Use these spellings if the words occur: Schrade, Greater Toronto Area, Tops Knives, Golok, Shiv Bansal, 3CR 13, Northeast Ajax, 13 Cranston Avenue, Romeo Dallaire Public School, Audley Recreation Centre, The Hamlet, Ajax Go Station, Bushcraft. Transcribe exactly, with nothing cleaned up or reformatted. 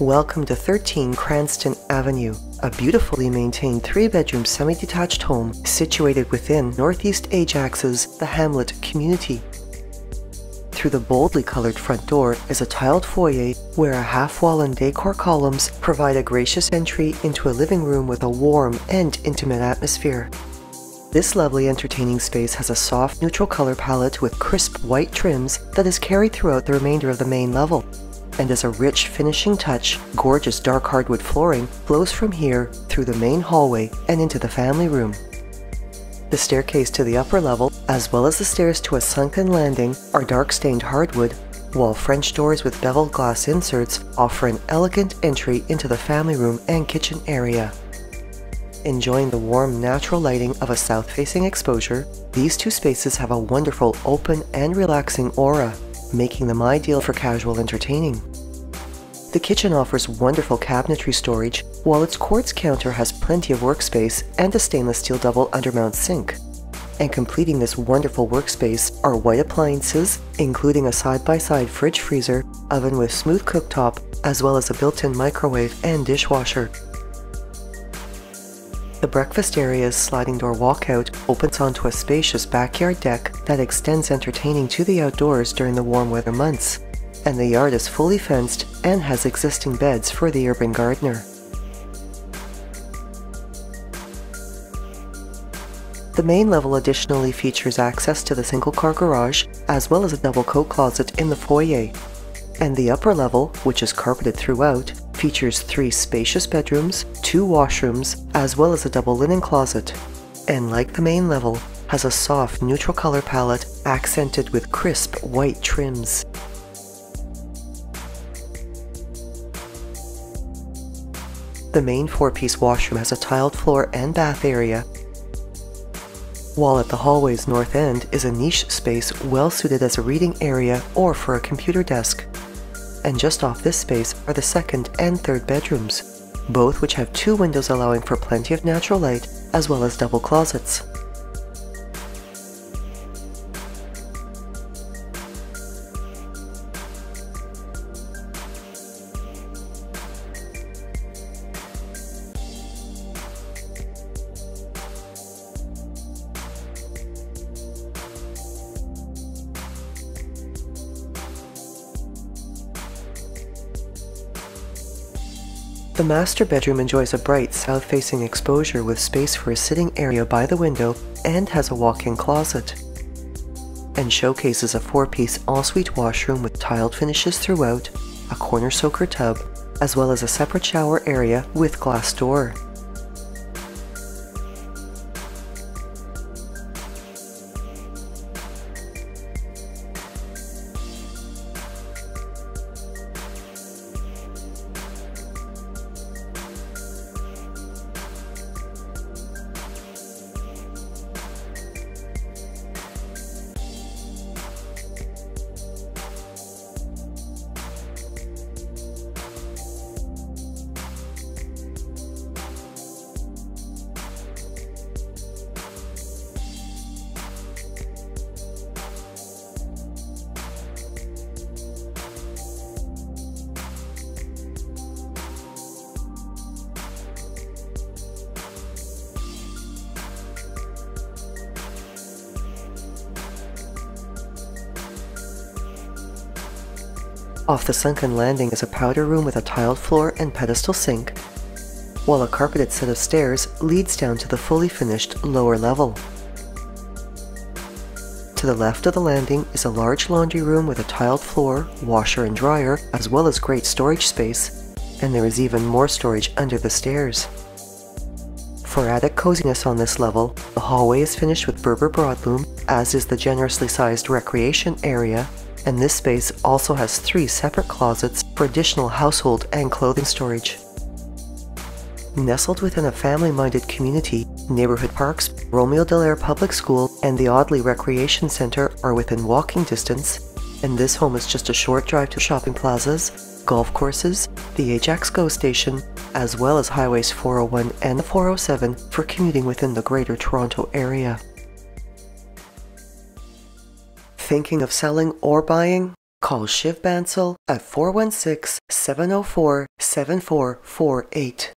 Welcome to thirteen Cranston Avenue, a beautifully maintained three-bedroom semi-detached home situated within Northeast Ajax's The Hamlet community. Through the boldly colored front door is a tiled foyer where a half-wall and decor columns provide a gracious entry into a living room with a warm and intimate atmosphere. This lovely entertaining space has a soft neutral color palette with crisp white trims that is carried throughout the remainder of the main level. And as a rich finishing touch, gorgeous dark hardwood flooring flows from here through the main hallway and into the family room. The staircase to the upper level, as well as the stairs to a sunken landing, are dark stained hardwood, while French doors with beveled glass inserts offer an elegant entry into the family room and kitchen area. Enjoying the warm natural lighting of a south-facing exposure, these two spaces have a wonderful open and relaxing aura, making them ideal for casual entertaining. The kitchen offers wonderful cabinetry storage, while its quartz counter has plenty of workspace and a stainless steel double undermount sink. And completing this wonderful workspace are white appliances, including a side-by-side fridge freezer, oven with smooth cooktop, as well as a built-in microwave and dishwasher. The breakfast area's sliding door walkout opens onto a spacious backyard deck that extends entertaining to the outdoors during the warm weather months, and the yard is fully fenced and has existing beds for the urban gardener. The main level additionally features access to the single-car garage as well as a double coat closet in the foyer, and the upper level, which is carpeted throughout, features three spacious bedrooms, two washrooms, as well as a double linen closet, and like the main level, has a soft neutral color palette accented with crisp white trims. The main four-piece washroom has a tiled floor and bath area, while at the hallway's north end is a niche space well suited as a reading area or for a computer desk. And just off this space are the second and third bedrooms, both which have two windows allowing for plenty of natural light as well as double closets. The master bedroom enjoys a bright south-facing exposure with space for a sitting area by the window and has a walk-in closet, and showcases a four-piece ensuite washroom with tiled finishes throughout, a corner soaker tub, as well as a separate shower area with glass door. Off the sunken landing is a powder room with a tiled floor and pedestal sink, while a carpeted set of stairs leads down to the fully finished lower level. To the left of the landing is a large laundry room with a tiled floor, washer and dryer, as well as great storage space, and there is even more storage under the stairs. For added coziness on this level, the hallway is finished with Berber broadloom, as is the generously sized recreation area, and this space also has three separate closets for additional household and clothing storage. Nestled within a family-minded community, neighborhood parks, Romeo Dallaire Public School, and the Audley Recreation Centre are within walking distance, and this home is just a short drive to shopping plazas, golf courses, the Ajax Go Station, as well as highways four oh one and the four oh seven for commuting within the Greater Toronto Area. Thinking of selling or buying? Call Shiv Bansal at four one six, seven oh four, seven four four eight.